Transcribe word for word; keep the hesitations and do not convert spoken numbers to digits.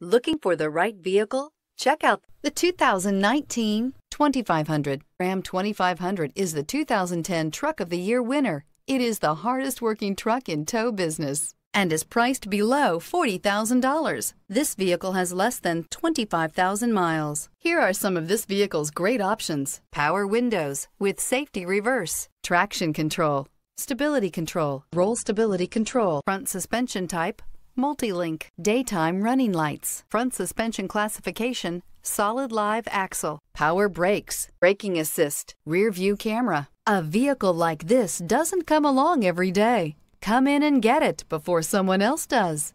Looking for the right vehicle? Check out the two thousand nineteen twenty-five hundred. Ram twenty-five hundred is the two thousand ten Truck of the Year winner. It is the hardest working truck in tow business and is priced below forty thousand dollars. This vehicle has less than twenty-five thousand miles. Here are some of this vehicle's great options: power windows with safety reverse, traction control, stability control, roll stability control, front suspension type, multi-link, daytime running lights, front suspension classification, solid live axle, power brakes, braking assist, rear view camera. A vehicle like this doesn't come along every day. Come in and get it before someone else does.